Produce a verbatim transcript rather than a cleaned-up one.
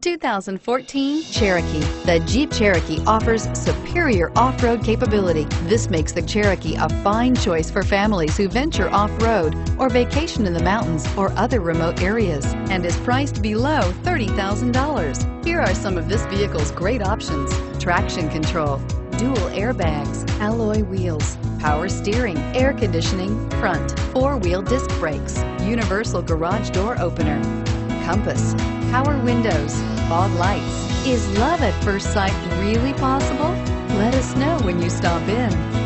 The two thousand fourteen Cherokee. The Jeep Cherokee offers superior off-road capability. This makes the Cherokee a fine choice for families who venture off-road or vacation in the mountains or other remote areas, and is priced below thirty thousand dollars. Here are some of this vehicle's great options: traction control, dual airbags, alloy wheels, power steering, air conditioning, front, four-wheel disc brakes, universal garage door opener, compass, power windows, fog lights. Is love at first sight really possible? Let us know when you stop in.